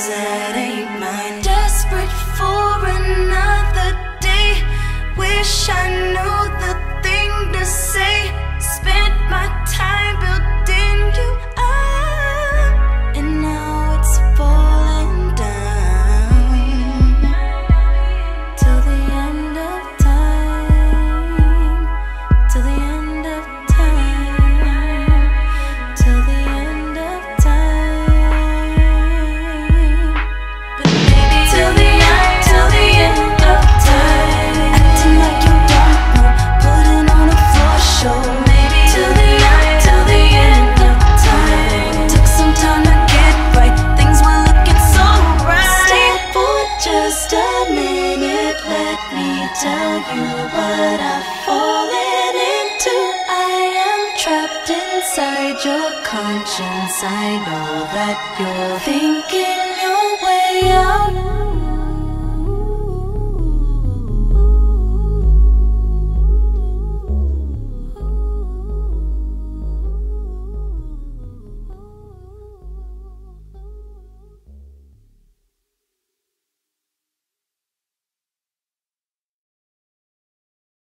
cause it ain't mine. Desperate for another day, wish I knew the thing to say. Spent my time building you up, and now it's falling down. Till the end of time, till the end of time, till the end of time. But baby, till the end of time. Acting like you don't know, putting on a floor show. Tell you what I've fallen into. I am trapped inside your conscience. I know that you're thinking your way out.